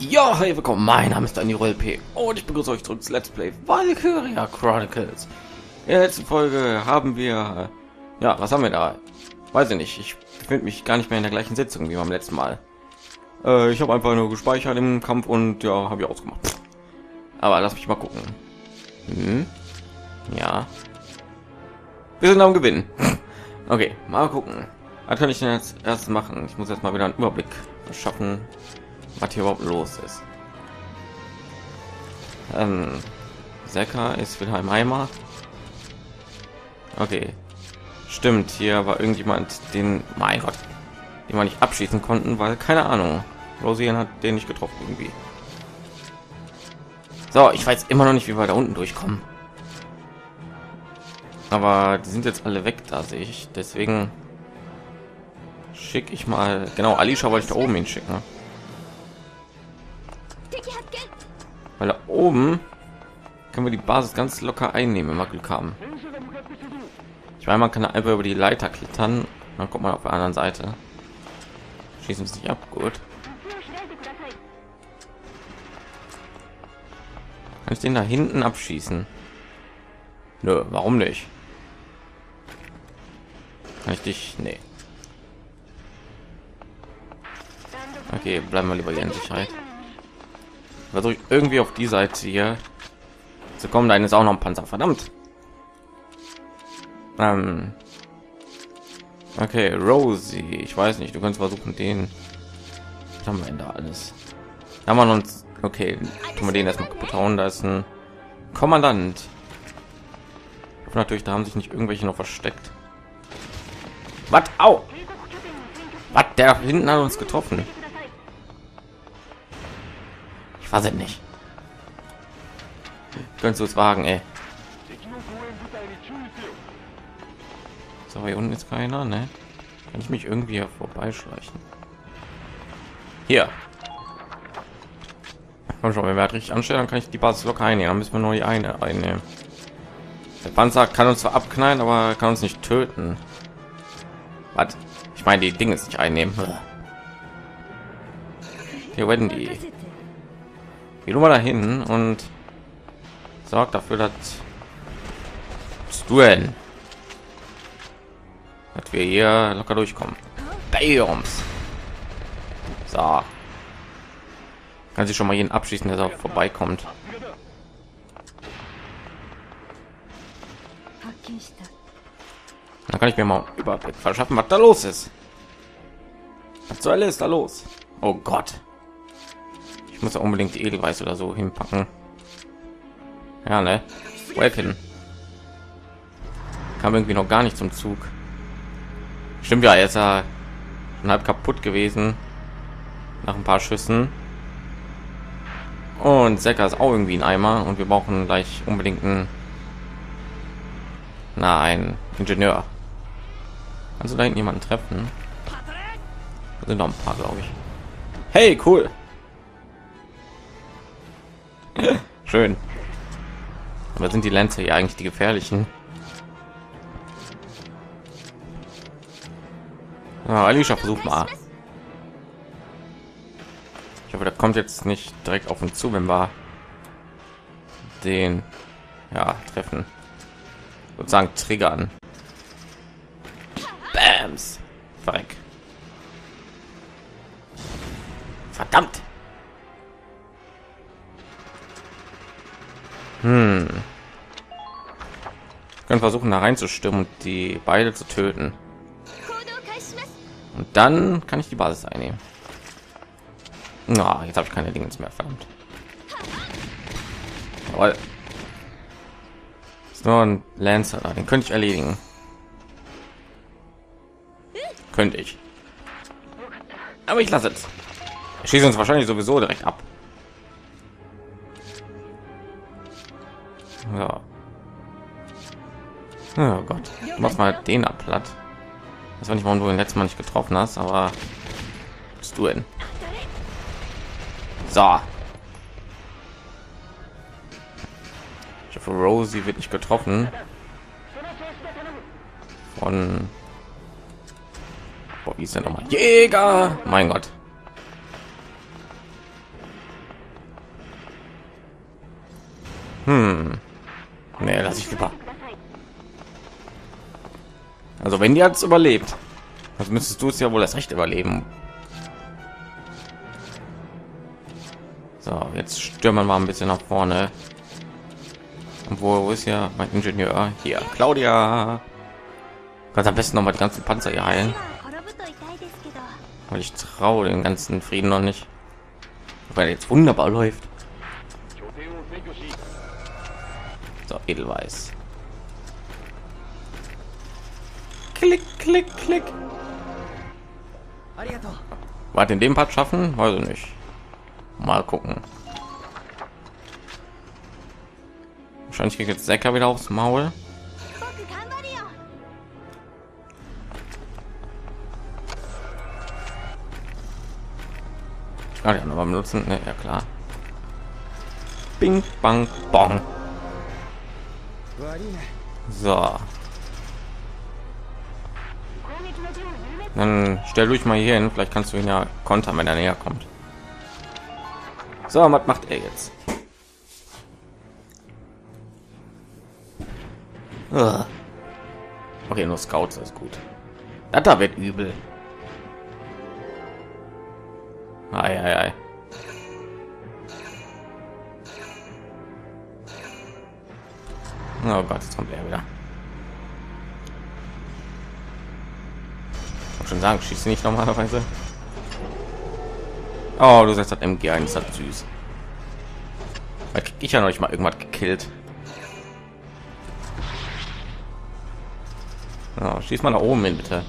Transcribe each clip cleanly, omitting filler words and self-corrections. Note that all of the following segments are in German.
Ja, hey, willkommen, mein Name ist DanieruLP und ich begrüße euch zurück zu Let's Play Valkyria Chronicles. In der letzten Folge haben wir, ja, was haben wir da? Weiß ich nicht, ich finde mich gar nicht mehr in der gleichen Sitzung wie beim letzten Mal. Ich habe einfach nur gespeichert im Kampf und ja, habe ich ausgemacht. Aber lass mich mal gucken. Ja. Wir sind am Gewinn. Okay, mal gucken. Was kann ich denn jetzt erst machen? Ich muss jetzt mal wieder einen Überblick verschaffen, was hier überhaupt los ist. Zaka ist wieder im Eimer. Okay, stimmt, hier war irgendjemand, den, mein Gott, den wir nicht abschießen konnten, weil, keine Ahnung, Rosie hat den nicht getroffen irgendwie. So, ich weiß immer noch nicht, wie wir da unten durchkommen, aber die sind jetzt alle weg, da sehe ich, deswegen schicke ich mal, genau, Alicia wollte ich da oben hinschicken, ne? Weil da oben können wir die Basis ganz locker einnehmen, wenn wir Glück haben. Ich meine, man kann einfach über die Leiter klettern, dann kommt man auf der anderen Seite. Schießen sie sich ab, gut. Kann ich den da hinten abschießen? Nö, warum nicht? Kann ich dich? Nee. Okay, bleiben wir lieber hier in Sicherheit. Versuche ich irgendwie auf die Seite hier zu kommen. Da ist auch noch ein Panzer, verdammt. Okay, Rosie, ich weiß nicht, du kannst versuchen, den, was haben wir denn da alles? Da haben wir uns, okay, tun wir den erstmal kaputt hauen. Da ist ein Kommandant. Ich hoffe natürlich, da haben sich nicht irgendwelche noch versteckt. Was? Au! Was? Der hinten hat uns getroffen. Ich weiß es nicht. Könntest du es wagen, ey? So, hier unten ist keiner, ne? Kann ich mich irgendwie hier vorbeischleichen? Hier. Komm schon, wenn wir richtig anstellen, dann kann ich die Basis locker einnehmen. Dann müssen wir nur die eine einnehmen. Der Panzer kann uns zwar abknallen, aber kann uns nicht töten. Was? Ich meine, die Dinge ist nicht einnehmen. Hier werden die. Geh nur mal dahin und sorgt dafür, dass du hin, dass wir hier locker durchkommen. Bams. So. Kann sich schon mal jeden abschießen, der da vorbeikommt. Dann kann ich mir mal einen Überblick verschaffen, was da los ist. Was zur Hölle ist da los? Oh Gott. Ich muss ja unbedingt die Edelweiß oder so hinpacken. Ja, ne? Welkin. Kam irgendwie noch gar nicht zum Zug. Stimmt ja, jetzt ja schon halb kaputt gewesen. Nach ein paar Schüssen. Und Zaka ist auch irgendwie ein Eimer und wir brauchen gleich unbedingt einen, na, einen Ingenieur. Also da hinten jemanden treffen. Da sind noch ein paar, glaube ich. Hey, cool. Schön. Aber sind die Lancer ja eigentlich die gefährlichen? Ja, Alicia versucht mal. Ich hoffe, da kommt jetzt nicht direkt auf uns zu, wenn wir den, ja, treffen. Sozusagen triggern. Bams. Verreck. Verdammt. Können versuchen, da reinzustimmen und die beide zu töten. Und dann kann ich die Basis einnehmen. Na, jetzt habe ich keine Dinge mehr, verdammt. Jawohl. Ist nur ein Lancer, den könnte ich erledigen. Könnte ich. Aber ich lasse es. Er schießt uns wahrscheinlich sowieso direkt ab. Ja. Oh Gott, mach mal den ab platt. Das war nicht, warum du den letzten Mal nicht getroffen hast, aber bist du hin. So. Ich hoffe, Rosie wird nicht getroffen. Von, boah, wie ist der nochmal? Jäger! Mein Gott. Also wenn die hat's überlebt, also müsstest du es ja wohl das Recht überleben. So, jetzt stürmen wir mal ein bisschen nach vorne. Und wo ist ja mein Ingenieur? Hier, Claudia. Kannst am besten noch mal die ganzen Panzer hier heilen. Und ich traue den ganzen Frieden noch nicht, weil jetzt wunderbar läuft. So, Edelweiß. Klick, klick, klick. Warte, in dem Part schaffen? Weiß ich nicht. Mal gucken. Wahrscheinlich kriegt jetzt Zaka wieder aufs Maul. Ah, ja, nochmal benutzen. Ne, ja klar. Bing, bang, bong. So. Dann stell durch mal hier hin. Vielleicht kannst du ihn ja kontern, wenn er näher kommt. So, was macht er jetzt? Okay, nur Scouts ist gut. Das da wird übel. Ei, ei, ei. Oh Gott, jetzt kommt er wieder. Ich wollte schon sagen, schießt nicht normalerweise. Oh, du sagst, das MG 1 hat süß. Da krieg ich ja noch nicht mal irgendwas gekillt. Oh, schieß mal nach oben hin, bitte.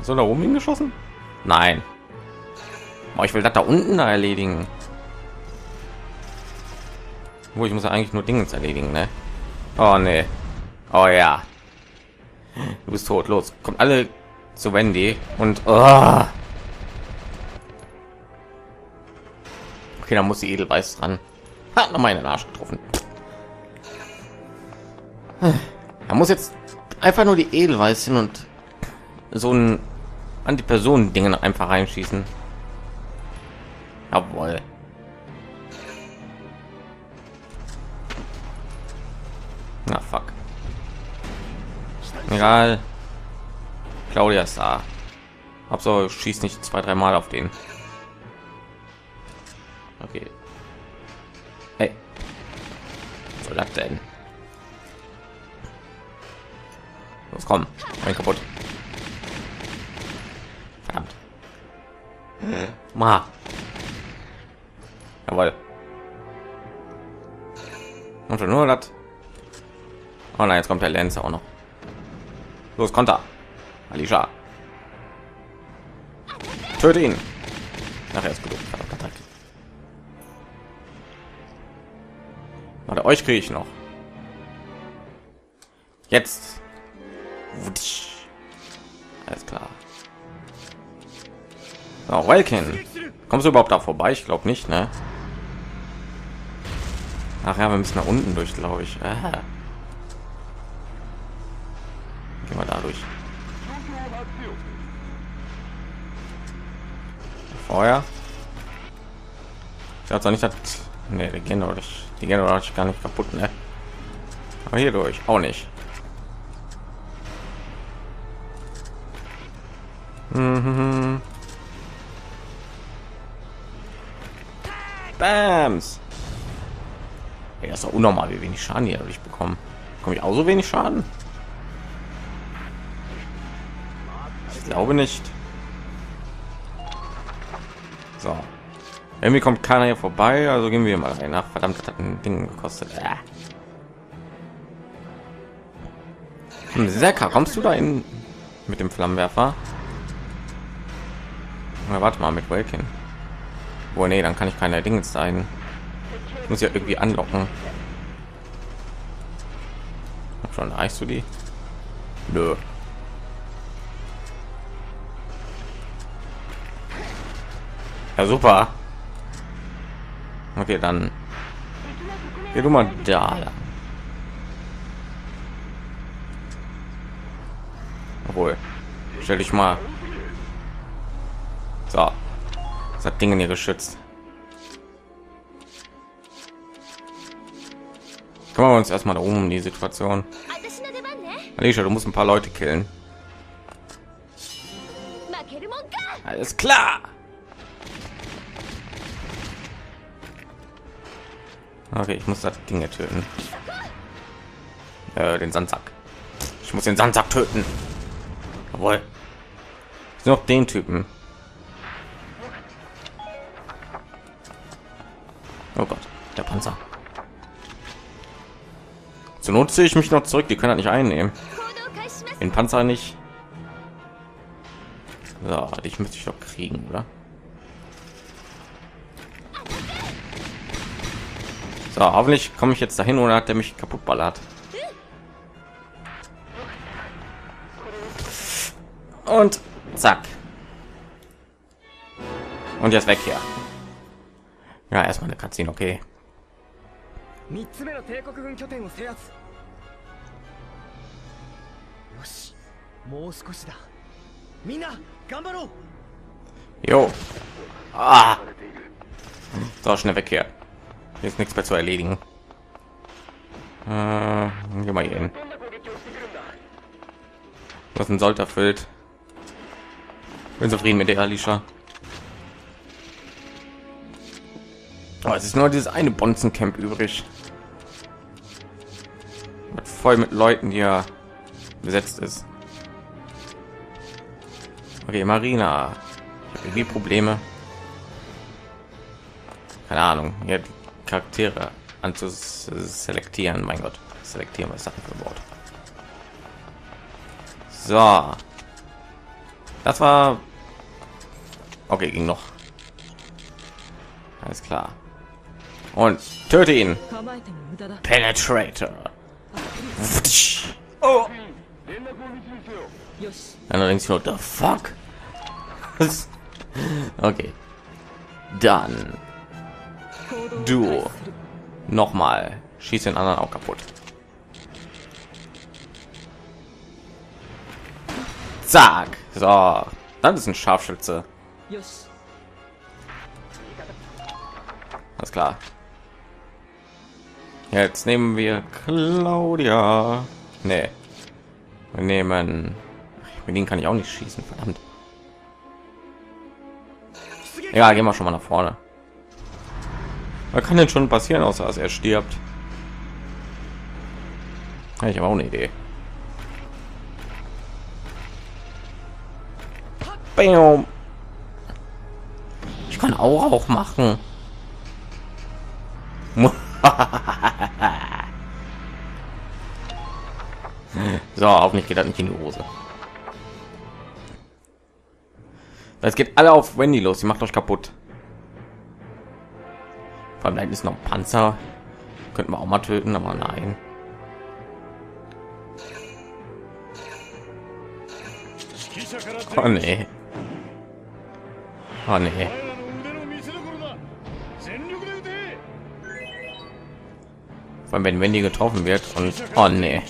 So, da oben hingeschossen? Nein. Oh, ich will das da unten erledigen. Wo ich muss ja eigentlich nur Dinge erledigen, ne? Oh ne. Oh ja. Du bist tot. Los, kommt alle zu Wendy und oh. Okay, dann muss die Edelweiß dran. Hat noch meinen Arsch getroffen. Er muss jetzt einfach nur die Edelweiß hin und so ein Antipersonen-Dingen einfach reinschießen. Jawohl. Na fuck. Egal. Claudia ist da. Hauptsache schießt nicht 2-3 Mal auf den. Okay. Hey. Was soll das denn? Los komm. Mein kaputt. Verdammt. Ma. Jawohl. Und schon nur das. Oh nein, jetzt kommt der Lenz auch noch. Los, Konter. Alicia. Töte ihn. Nachher ist genug. Warte, euch kriege ich noch. Jetzt. Alles klar. So, Welkin. Kommst du überhaupt da vorbei? Ich glaube nicht, ne? Ach ja, wir müssen nach unten durch, glaube ich. Aha. Gehen wir dadurch. Feuer. Ich glaube nicht, dass nee, die gehen durch. Die gehen doch gar nicht kaputt, ne? Aber hier durch auch nicht. Mhm. Bams. Ey, das ist doch unnormal, wie wenig Schaden hier dadurch bekommen. Komme ich auch so wenig Schaden? Ich glaube nicht. So. Irgendwie kommt keiner hier vorbei, also gehen wir mal rein. Ach, verdammt, das hat ein Ding gekostet. Zaka, kommst du da in mit dem Flammenwerfer? Na, warte mal mit Welkin. Oh nee, dann kann ich keine Dinge zeigen. Ich muss ja irgendwie anlocken. Schon reichst du die? Nö. Ja super. Okay, dann geh du mal da. Obwohl, stell dich mal. So, das hat Dinge hier geschützt. Kümmern wir uns erstmal um die Situation. Alicia, du musst ein paar Leute killen. Alles klar. Okay, ich muss das Ding töten. Den Sandsack. Ich muss den Sandsack töten. Jawohl. Noch den Typen. Oh Gott, der Panzer. Zur Not ziehe ich mich noch zurück. Die können das nicht einnehmen. Den Panzer nicht. So, ich müsste ich doch kriegen, oder? So, hoffentlich komme ich jetzt dahin, oder hat der mich kaputt ballert? Und zack. Und jetzt weg hier. Ja, erstmal eine Cutscene, okay. Jo. Ah. So, schnell weg hier. Hier ist nichts mehr zu erledigen. Geh mal hier hin. Was ein Sold erfüllt. Bin zufrieden mit der Alicia. Oh, es ist nur dieses eine Bonzencamp übrig. Voll mit Leuten, die ja besetzt ist. Okay, Marina. Ich habe irgendwie Probleme. Keine Ahnung. Hier Charaktere anzuselektieren. Mein Gott. Selektieren, was ist das für ein Wort? So. Das war... Okay, ging noch. Alles klar. Und töte ihn. Penetrator. Oh. Allerdings nur the fuck. Okay. Dann. Du. Nochmal. Schieß den anderen auch kaputt. Zack. So. Dann ist ein Scharfschütze. Alles klar. Jetzt nehmen wir Claudia. Nee. Wir nehmen... Mit denen kann ich auch nicht schießen, verdammt. Ja, gehen wir schon mal nach vorne. Was kann denn schon passieren, außer dass er stirbt? Ja, ich habe auch eine Idee. Bam. Ich kann auch machen. So, auf mich geht das nicht in die Hose. Es geht alle auf Wendy los, die macht euch kaputt. Vor allem ist noch ein Panzer. Könnten wir auch mal töten, aber nein. Oh nee. Oh nee. Vor allem, wenn Wendy getroffen wird und... Oh nee.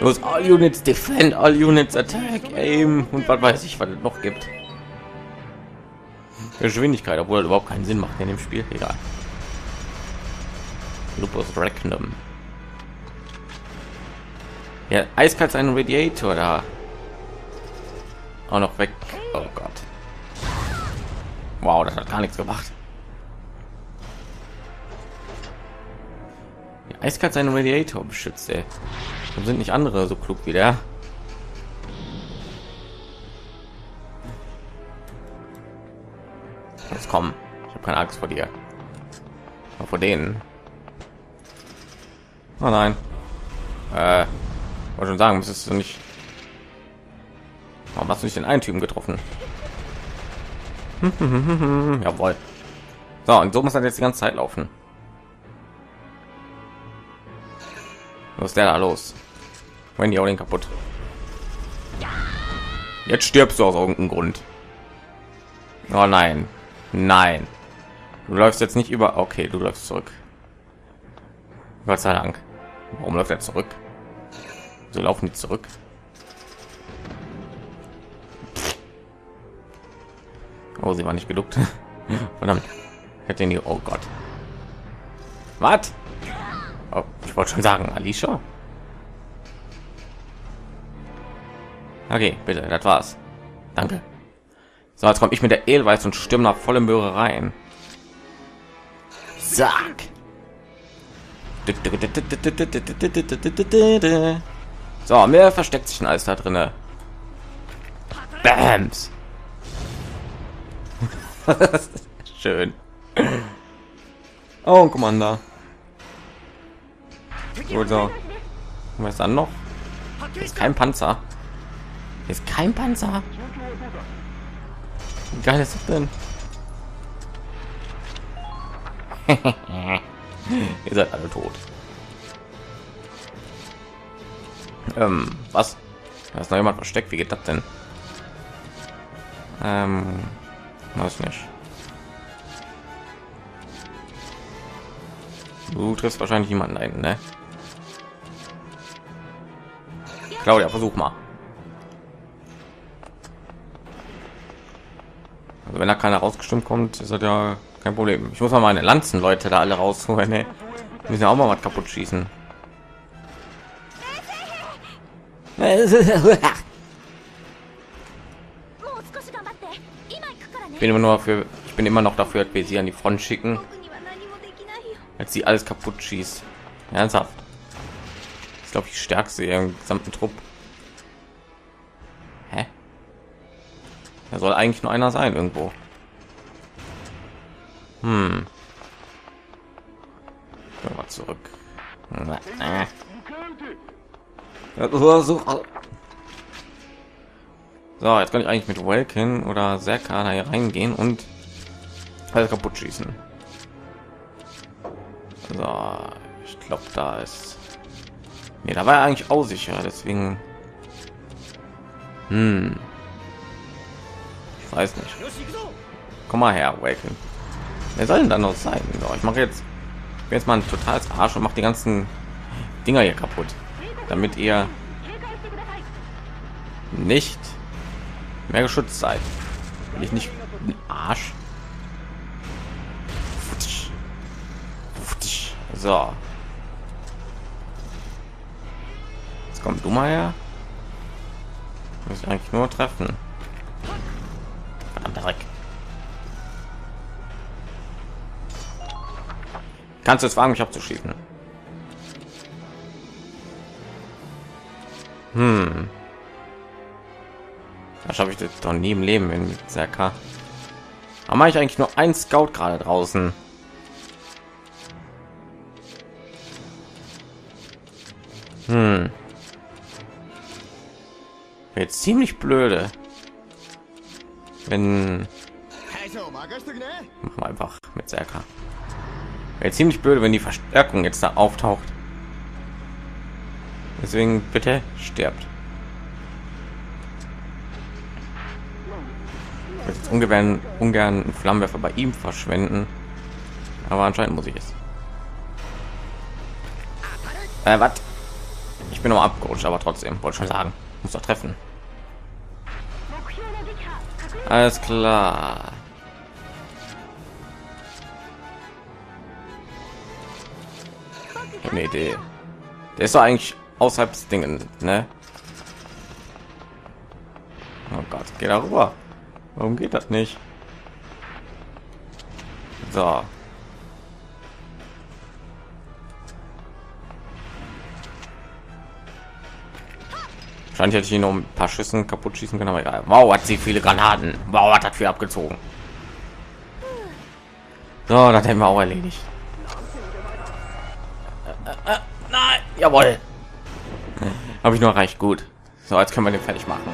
Los, all units defend, all units attack, aim und was weiß ich, was es noch gibt. Geschwindigkeit, obwohl das überhaupt keinen Sinn macht in dem Spiel. Egal. Lupus Regnum. Ja, eiskalt ein Radiator da. Auch noch weg. Oh Gott. Wow, das hat gar nichts gemacht. Ja, eiskalt seinen Radiator beschützt, ey. Sind nicht andere so klug wie der? Jetzt komm, ich habe keine Angst vor dir, aber vor denen. Oh nein, wollte schon sagen, müsstest du nicht. Warum hast du nicht den einen Typen getroffen? Jawohl. So, und so muss das jetzt die ganze Zeit laufen. Was ist der da los? Wenn die auch den kaputt. Jetzt stirbst du aus irgendeinem Grund. Oh nein, nein. Du läufst jetzt nicht über. Okay, du läufst zurück. Gott sei Dank. Warum läuft er zurück? So laufen die zurück. Oh, sie war nicht geduckt. Verdammt. Hätte ihn. Oh Gott. Was? Oh, Ich wollte schon sagen, Alicia. Okay, bitte, das war's. Danke. So, jetzt komme ich mit der Edelweiß und stürme nach volle Möhre rein. Zack. So, mehr versteckt sich denn alles da drinne. Bams. Schön. Oh, Commander. Gut, so. Was dann noch? Ist kein Panzer. Ist kein Panzer. Wie geil ist das denn? Ihr seid alle tot. Was? Da ist noch jemand versteckt. Wie geht das denn? Weiß nicht. Du triffst wahrscheinlich jemanden ein, ne? Claudia, versuch mal. Also wenn da keiner rausgestimmt kommt, ist das ja kein Problem. Ich muss mal meine Lanzenleute da alle rausholen, ne? Müssen ja auch mal was kaputt schießen. Ich bin immer noch dafür, dass wir sie an die Front schicken, als sie alles kaputt schießt. Ernsthaft, ich glaube, die stärkste im gesamten Trupp. Hä? Da soll eigentlich nur einer sein irgendwo. Hm. Gehen wir mal zurück. So, jetzt kann ich eigentlich mit Welkin oder Zaka da hier reingehen und alles kaputt schießen. So, ich glaube, da ist... Nee, da war er eigentlich auch sicher, deswegen... Hm. Ich weiß nicht. Komm mal her, Welkin. Wer soll denn da noch sein? So, ich mache jetzt... Ich bin jetzt mal ein totales Arsch und mache die ganzen Dinger hier kaputt. Damit ihr... nicht... mehr geschützt seid. Bin ich nicht ein Arsch? So, jetzt kommt du mal her. Muss ich eigentlich nur treffen. Verdammt, Dreck. Kannst du es wagen, mich abzuschießen? Hm. Da schaffe ich das doch nie im Leben in Zaka. Da mache ich eigentlich nur einen Scout gerade draußen. Hm. Jetzt ziemlich blöde. Wenn... Machen wir einfach mit Zaka. Jetzt ziemlich blöde, wenn die Verstärkung jetzt da auftaucht. Deswegen bitte stirbt. Jetzt ungern einen Flammenwerfer bei ihm verschwenden, aber anscheinend muss ich es. Was? Ich bin noch abgerutscht, aber trotzdem wollte schon sagen, muss doch treffen. Alles klar. Ich hab eine Idee. Der ist doch eigentlich außerhalb des Dingen, ne? Oh Gott, geh da rüber. Warum geht das nicht? So. Wahrscheinlich hätte ich ihn noch ein paar Schüssen kaputt schießen können, aber egal. Wow, hat sie viele Granaten. Wow, hat viel abgezogen. So, das hätten wir auch erledigt. Nein, jawohl. Habe ich noch recht gut. So, jetzt können wir den fertig machen.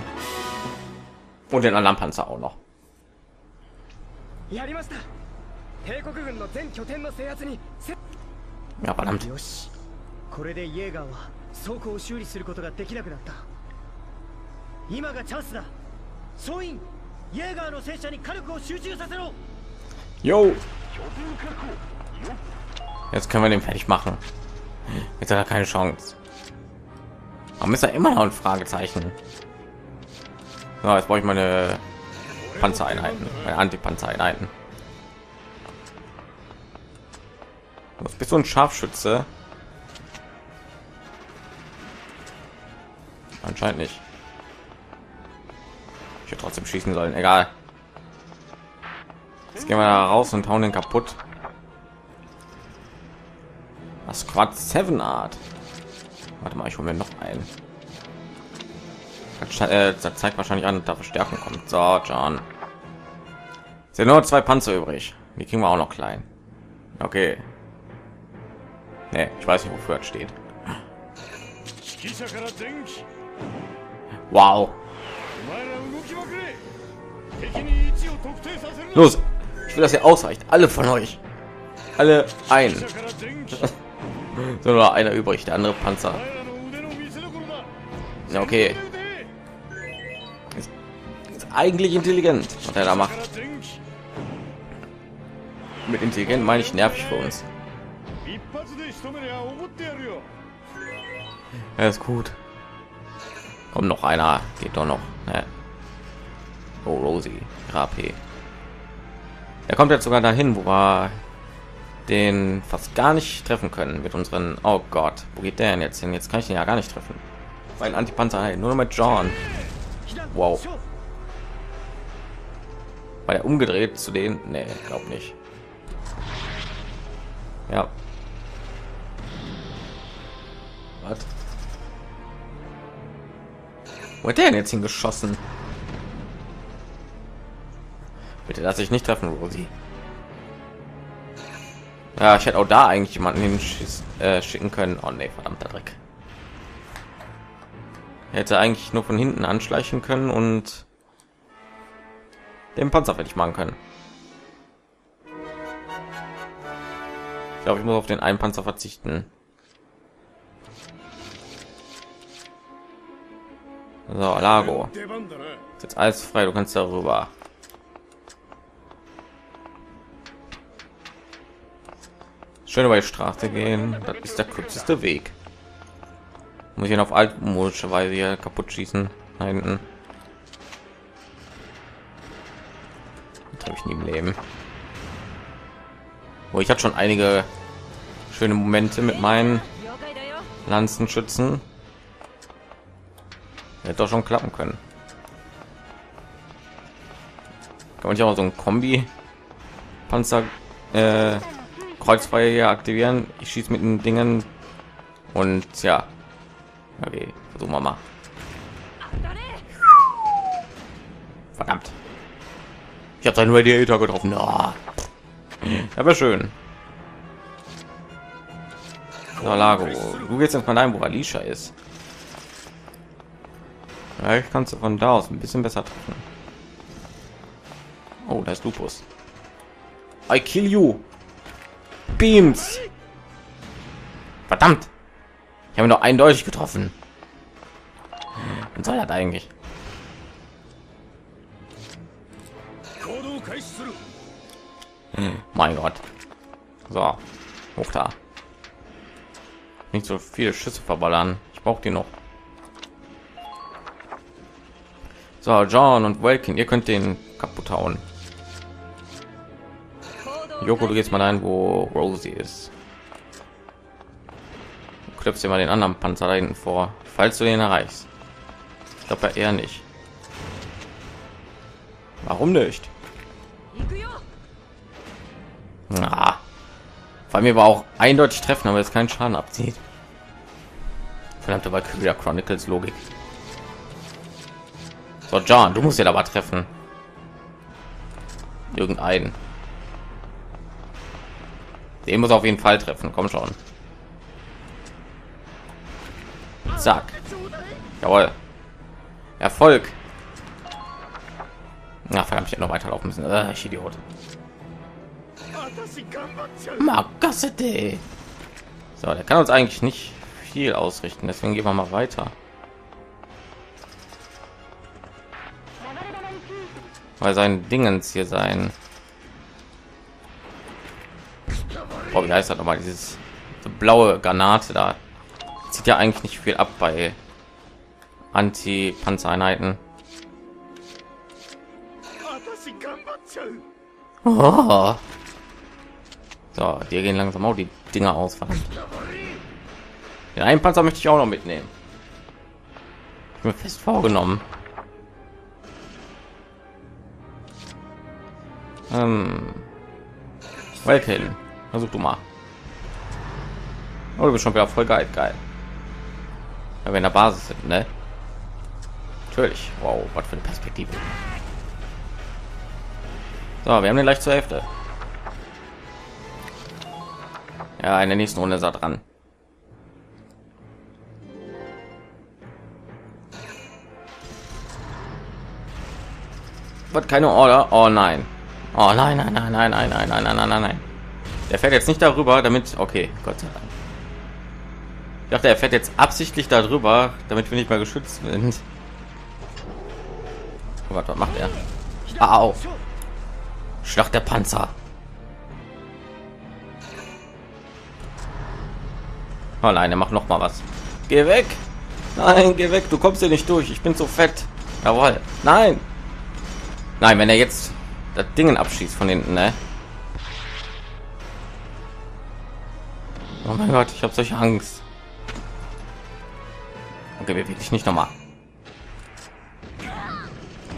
Und den anderen Panzer auch noch. Ja, verdammt. Jo. Jetzt können wir den fertig machen. Jetzt hat er keine Chance. Warum ist er immer noch ein Fragezeichen? So, jetzt brauche ich meine Panzereinheiten, meine Anti-Panzereinheiten. Bist du ein Scharfschütze? Anscheinend nicht. Ich hätte trotzdem schießen sollen. Egal. Jetzt gehen wir da raus und hauen den kaputt. Was Quad 7 Art. Warte mal, ich hole mir noch einen. Das zeigt wahrscheinlich an, da Verstärkung kommt. So, John. Es sind nur 2 Panzer übrig. Die kriegen wir auch noch klein. Okay. Nee, ich weiß nicht, wofür das steht. Wow. Los, ich will, dass ihr ausreicht. Alle von euch. Alle ein. So, nur einer übrig, der andere Panzer. Okay. Ist eigentlich intelligent, was er da macht. Mit intelligent meine ich nervig für uns. Er ist gut. Komm, noch einer. Geht doch noch. Ne? Oh, Rosie. HP. Er kommt jetzt sogar dahin, wo wir den fast gar nicht treffen können mit unseren... Oh Gott, wo geht der denn jetzt hin? Jetzt kann ich den ja gar nicht treffen. Sein Antipanzer heilt nur noch mit John. Wow. War er umgedreht zu denen? Nee, glaub nicht. Ja. Was? Wo hat der denn jetzt hingeschossen? Bitte lass ich nicht treffen, Rosie. Ja, ich hätte auch da eigentlich jemanden hinschicken können. Oh nee, verdammter Dreck. Er hätte eigentlich nur von hinten anschleichen können und den Panzer fertig machen können. Ich glaube, ich muss auf den einen Panzer verzichten. So, Largo. Ist jetzt alles frei, du kannst darüber. Schön über die Straße gehen, das ist der kürzeste Weg. Muss ich ihn auf altmodische Weise hier kaputt schießen. Da hinten. Das habe ich nie im Leben. Wo ich hatte schon einige schöne Momente mit meinen Lanzenschützen. Hätte doch schon klappen können. Kann man ja auch so ein Kombi Panzer Kreuzfeuer hier aktivieren. Ich schieße mit den Dingen und ja, okay, versuchen wir mal. Verdammt, ich habe da nur die Eltern getroffen. Oh. Aber schön. So, Largo, du gehst jetzt mal dahin, wo Alicia ist. Vielleicht kannst du von da aus ein bisschen besser treffen. Oh, da ist Lupus. I kill you. Beams. Verdammt. Ich habe ihn doch eindeutig getroffen. Was soll das eigentlich? Mein Gott. So. Hoch da. Nicht so viele Schüsse verballern. Ich brauche die noch. So, John und Welkin, ihr könnt den kaputt hauen. Yoko, du gehst mal rein, wo Rosie ist. Du klopfst dir mal den anderen Panzer da hinten vor, falls du den erreichst. Ich glaube ja eher nicht. Warum nicht? Na, bei mir war auch eindeutig treffen, aber jetzt keinen Schaden abzieht. Verdammte Valkyria Chronicles Logik. So, John, du musst ja aber treffen. Irgendeinen. Den muss auf jeden Fall treffen. Komm schon. Zack. Jawohl. Erfolg. Na, verdammt, ich hätte noch weiterlaufen müssen. Ich Idiot. So, der kann uns eigentlich nicht viel ausrichten. Deswegen gehen wir mal weiter. Weil sein Dingens hier sein... Oh, wie heißt das nochmal? Dieses so blaue Granate da zieht ja eigentlich nicht viel ab bei Anti-Panzereinheiten. Oh. So, die gehen langsam auch die Dinger aus. Den einen Panzer möchte ich auch noch mitnehmen. mir fest vorgenommen. Welkin, versuch du mal. Oh, du bist schon wieder voll geil, geil. Wenn wir in der Basis sind, ne? Natürlich. Wow, was für eine Perspektive. So, wir haben den gleich zur Hälfte. Ja, in der nächsten Runde ist er dran. Wird keine Order. Oh nein. Oh nein, nein, nein, nein, nein, nein, nein, nein, nein, nein. Der fährt jetzt nicht darüber, damit... Okay, Gott sei Dank. Ich dachte, er fährt jetzt absichtlich darüber, damit wir nicht mehr geschützt sind. Oh, warte, was macht er? Au! Schlacht der Panzer. Oh nein, er macht noch mal was. Geh weg! Nein, geh weg! Du kommst hier nicht durch. Ich bin so fett. Jawohl. Nein. Nein, wenn er jetzt das Ding abschießt von hinten, ne? Oh mein Gott, ich habe solche Angst. Okay, wir wirklich nicht noch mal.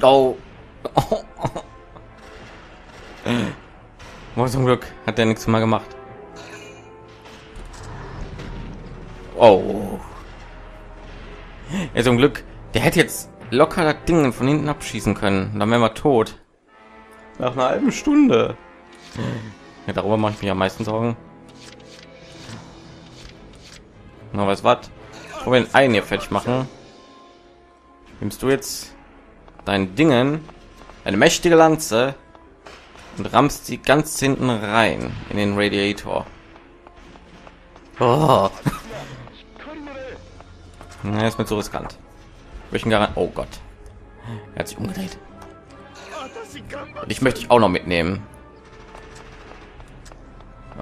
Oh. Oh, zum Glück hat er nichts mal gemacht. Oh. Ja, zum Glück. Der hätte jetzt locker das Ding von hinten abschießen können. Dann wären wir tot. Nach einer halben Stunde. Ja, darüber mache ich mich am meisten Sorgen. Na, was war? Wenn einen hier fertig machen, nimmst du jetzt deinen Dingen eine mächtige Lanze und rammst sie ganz hinten rein in den Radiator. Oh. Na, ist mir zu riskant. Welchen Garant? Oh Gott, er hat sich umgedreht. Ich möchte ich auch noch mitnehmen.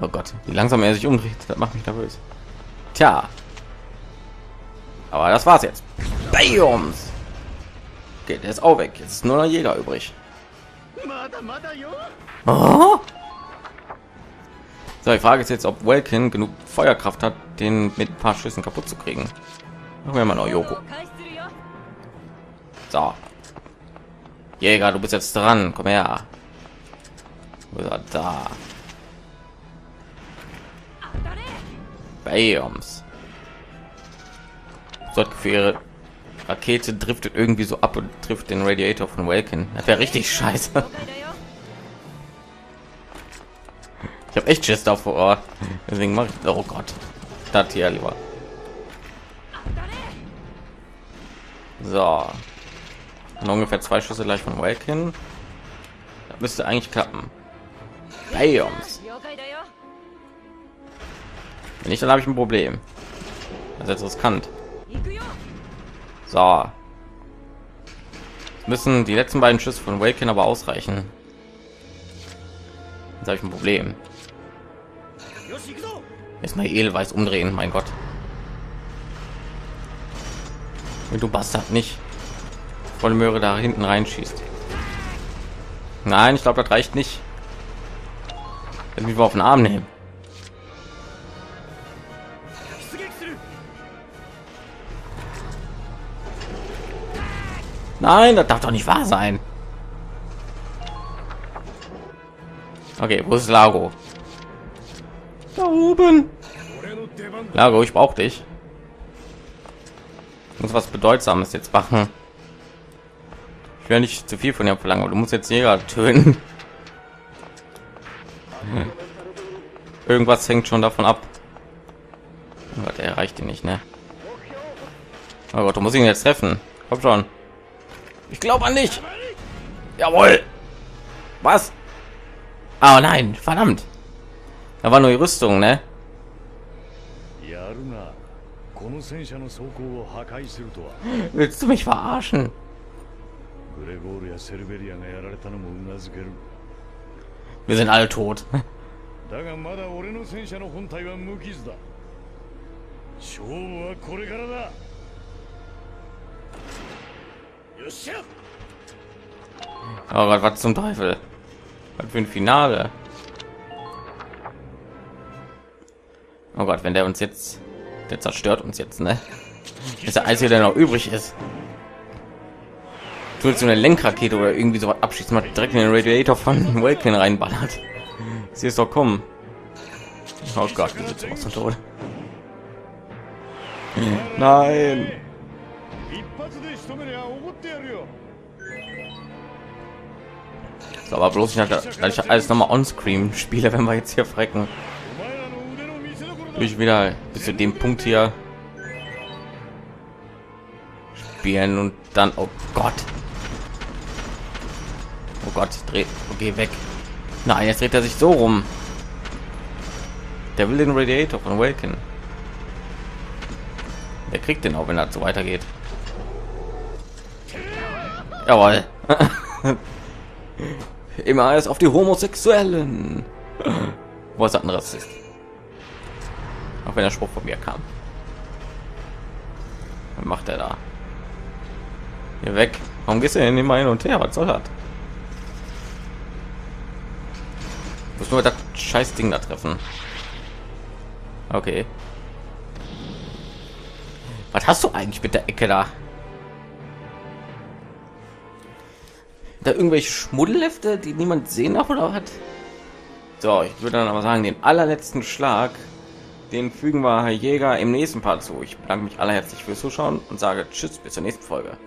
Oh Gott, wie langsam er sich umdreht, das macht mich nervös. Tja, aber das war's jetzt. Bams. Geht okay, ist auch weg. Jetzt ist nur noch Jäger übrig. Oh. So, die Frage ist jetzt, ob Welkin genug Feuerkraft hat, den mit ein paar Schüssen kaputt zu kriegen. Machen wir mal noch Yoko. So. Jäger, du bist jetzt dran. Komm her. Wo ist er? Da. Bams. Für ihre Rakete driftet irgendwie so ab und trifft den Radiator von Welkin. Das wäre richtig scheiße. Ich habe echt Schiss davor, deswegen mache ich. Oh Gott, das hier lieber. So, und ungefähr 2 Schüsse gleich von Welkin. Das müsste eigentlich klappen. Bams. Wenn nicht, dann habe ich ein Problem. Das ist jetzt riskant. So. Jetzt müssen die letzten beiden Schüsse von Welkin aber ausreichen. Jetzt habe ich ein Problem. Jetzt mal Edelweiß umdrehen, mein Gott. Und du Bastard nicht. Volle Möhre da hinten reinschießt. Nein, ich glaube, das reicht nicht. Damit wir auf den Arm nehmen. Nein, das darf doch nicht wahr sein. Okay, wo ist Largo? Da oben. Largo, ich brauche dich. Ich muss was Bedeutsames jetzt machen. Ich werde nicht zu viel von dir verlangen, aber du musst jetzt Jäger töten. Irgendwas hängt schon davon ab. Oh Gott, er erreicht ihn nicht, ne? Oh Gott, du musst ihn jetzt treffen. Komm schon. Ich glaube an dich. Jawohl. Was? Oh nein, verdammt. Da war nur die Rüstung, ne? Willst du mich verarschen? Wir sind alle tot. Oh Gott, was zum Teufel? Was für ein Finale? Oh Gott, wenn der uns jetzt... Der zerstört uns jetzt, ne? Das ist der Einzige, der noch übrig ist. würde so eine Lenkrakete oder irgendwie so abschießen, mal direkt in den Radiator von Welkin reinballert. Sie ist doch kommen. Oh Gott, die sind aus dem Tod. Nein. So, aber bloß nicht, dass ich alles nochmal on-screen spiele, wenn wir jetzt hier frecken. Ich wieder bis zu dem Punkt hier spielen und dann, oh Gott. Oh Gott, dreht, okay, weg. Nein, jetzt dreht er sich so rum. Der will den Radiator von Welkin. Der kriegt den auch, wenn er so weitergeht. Jawohl. Immer alles auf die Homosexuellen. Was ein Rassist. Auch wenn der Spruch von mir kam. Was macht er da? Hier weg. Warum gehst du denn immer hin und her? Was soll das? Muss nur das scheiß Ding da treffen. Okay. Was hast du eigentlich mit der Ecke da? Da irgendwelche Schmuddelhefte, die niemand sehen darf oder hat? So, ich würde dann aber sagen, den allerletzten Schlag, den fügen wir Herr Jäger im nächsten Part zu. Ich bedanke mich allerherzlich fürs Zuschauen und sage Tschüss bis zur nächsten Folge.